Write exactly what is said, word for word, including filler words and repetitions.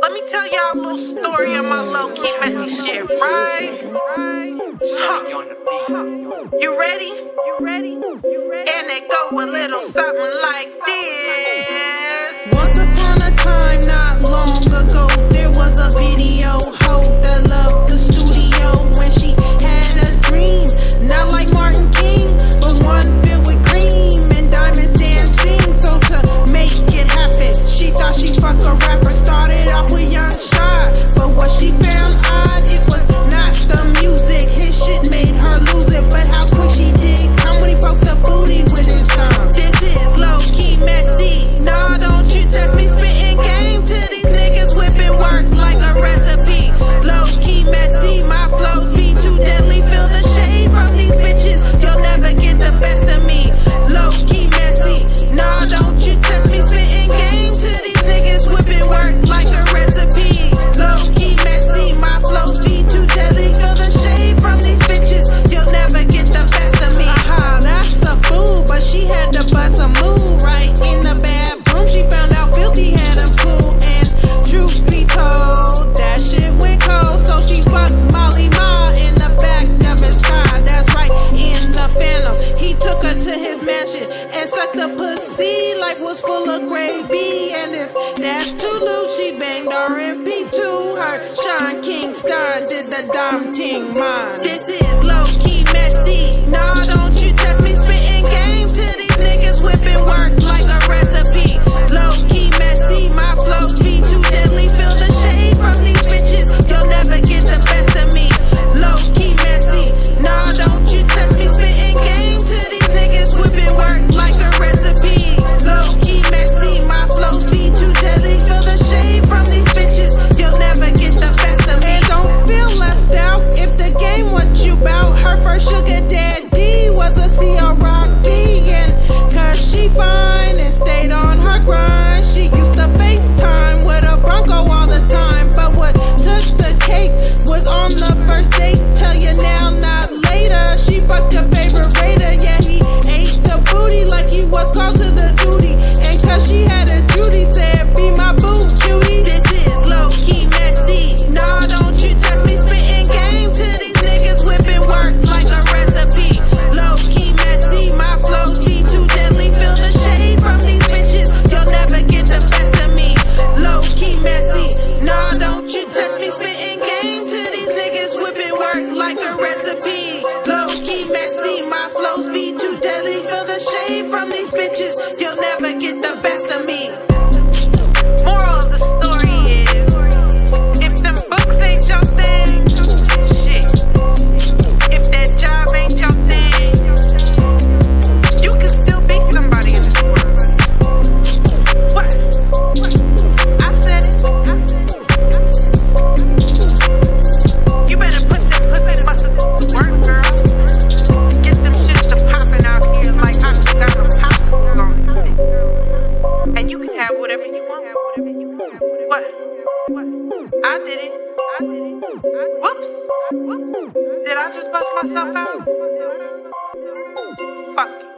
Let me tell y'all a little story of my low-key messy shit, right? Huh. You ready? You ready? You ready? And it go a little something like this. Once upon a time, not long ago, there was a video hoe that loved the studio when she had a dream. Not like Martin King, but one filled with cream and diamonds dancing. So to make it happen, she thought she fucked a rapper. Started off with Young Shy, but what she found odd, it was not the music. His shit made her lose it, but how quick she did come when he broke the booty with his thumb. This is low-key messy. Nah, don't you test me, spitting game to these niggas, whipping work like a recipe. Low-key messy, my flows be too deadly. Feel the shade from these bitches, you'll never get the best of me. Low-key messy, nah, don't you test me, spitting game to these niggas, whipping work like a recipe. Low-key messy, my flows be too deadly. Feel the shade from these bitches, you'll never get the best of me. Aha, that's a fool, but she had to bust a move right in the bathroom. She found out Filthy had a fool, and truth be told, that shit went cold. So she fucked Molly Ma in the back of his car. That's right, in the Phantom. He took her to his mansion and sucked the pussy like was full of gravy. And if that's too loose, she banged R and P to her. Sean Kingston did the dom ting mine. This is low-key messy. Nah, don't you test me, spitting game to these niggas, whipping work like a recipe. Low-key messy, my flows be too deadly. Feel the shade from these bitches, you'll never get the best of me. Low-key messy, nah, don't you test me, spitting game to these niggas, whipping work like a recipe. Low-key messy, my flows be too deadly. Feel the shade from these bitches, you'll never get the best of me. And don't feel left out if the game what you bout. Her first sugar daddy was a C R Rocky, and cause she fine and stayed on her grind. She used to FaceTime with a Bronco all the time, but what took the cake was on the first date. Tell you now, not later, she fucked her favorite raider. Yeah, he ate the booty like he was called to the duty, and cause she had a duty, said be my boo cutie. This is low-key messy. Nah, don't you test me, spitting game to these niggas, whipping work like a recipe. Low-key messy, my flows be too deadly. Feel the shade from these bitches, you'll never get the best of me. Low-key messy, nah, don't you test me, spitting game to these niggas, whipping work like a recipe. Low-key messy, my flows be too deadly. Feel the shade from these bitches, you'll never get the best of me. Moral of the story is, if them books ain't your thing, shit. If that job ain't your thing, you can still be somebody in this world. What? I said it. You better put them pussy muscles to work, girl. Get them shits to popping out here like I got them popsicles on it. And you can have whatever you want. What? I did it. I did it. Whoops. Whoops. Did I just bust myself out? Fuck.